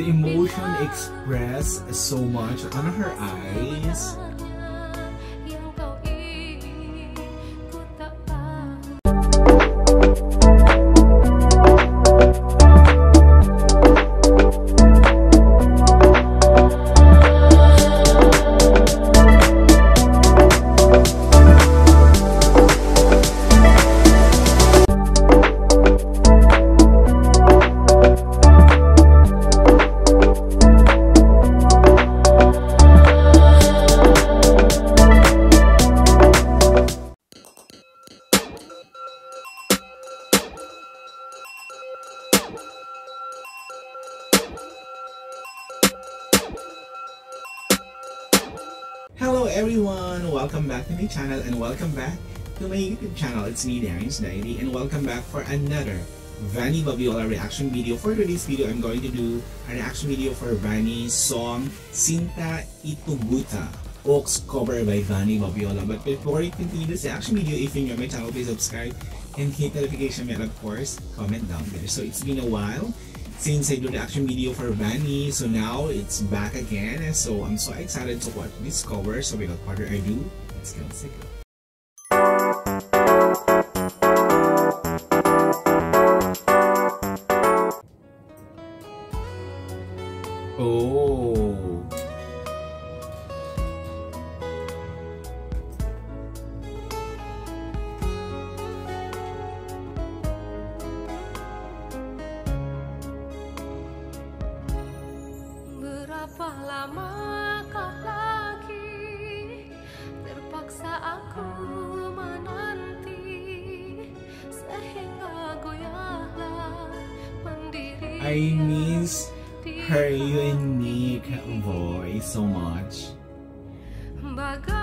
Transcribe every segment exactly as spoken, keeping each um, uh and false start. The emotion expressed so much on her eyes. Hello everyone! Welcome back to my channel and welcome back to my YouTube channel. It's me, Darren's Diary, and welcome back for another Vanny Vabiola reaction video. For today's video, I'm going to do a reaction video for Vanny's song Cinta Itu Buta O K S cover by Vanny Vabiola. But before we continue this reaction video, if you're new to my channel, please subscribe and hit the notification bell, of course, comment down there. So it's been a while since I do the action video for Vanny, so now it's back again, so I'm so excited to watch this cover. So without further ado, let's get sick of it. Oh, lamakah lagi terpaksa aku menanti sehingga goyahlah mendiri. I miss her unique voice so much. Bagai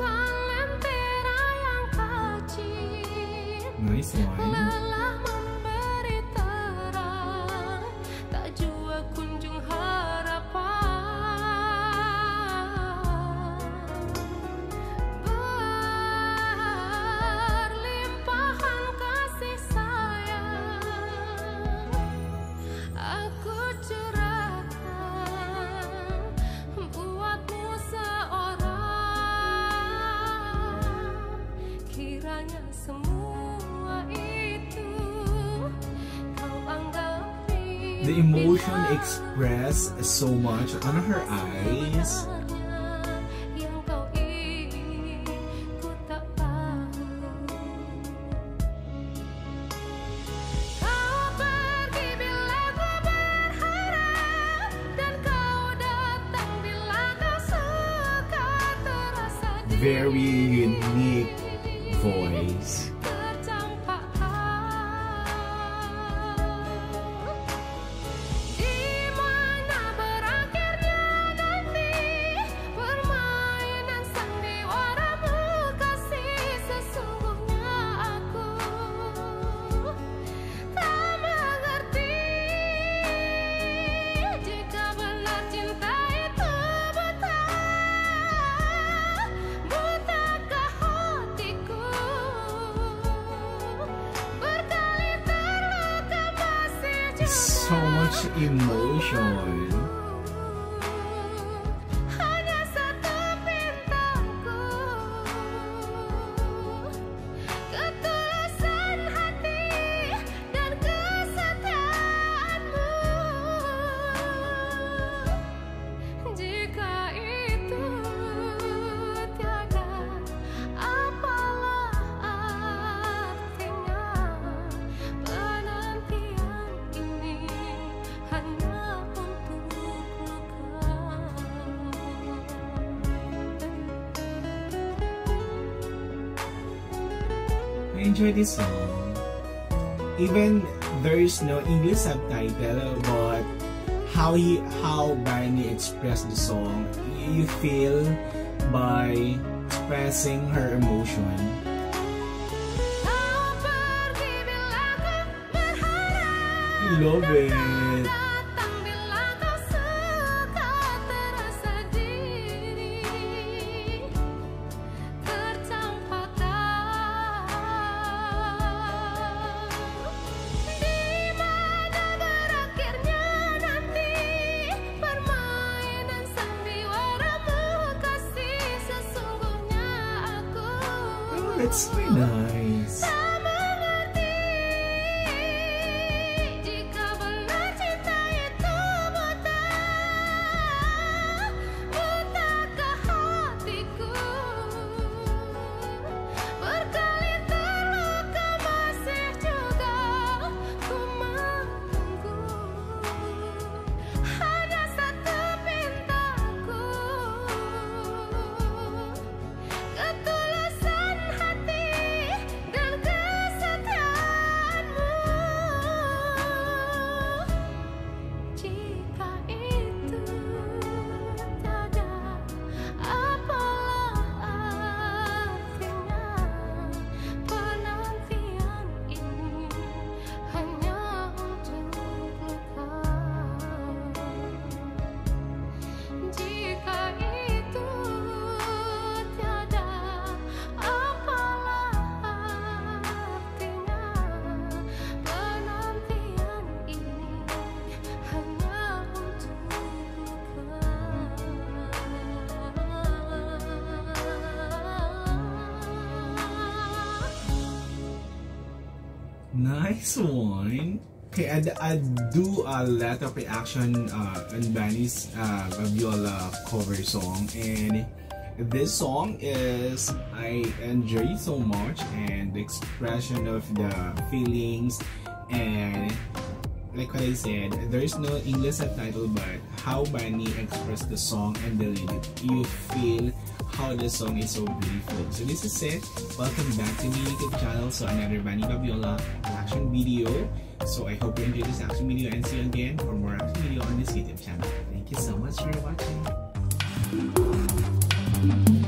kalentera yang kecil, nice one. The emotion expressed so much on her eyes. Very unique voice. So much emotion. I enjoy this song. Even there is no English subtitle, but how he, how Vanny expressed the song, you feel by expressing her emotion. Love it. It's very nice. Nice one. Okay, and I do a lot of reaction uh, on Vanny's uh, Vabiola cover song, and this song is I enjoy so much, and the expression of the feelings, and like what I said, there is no English subtitle, but how Vanny expressed the song and the lyric, you feel how the song is so beautiful. So this is it. Welcome back to my YouTube channel. So another Vanny Vabiola action video. So I hope you enjoyed this action video, and see you again for more action video on this YouTube channel. Thank you so much for watching.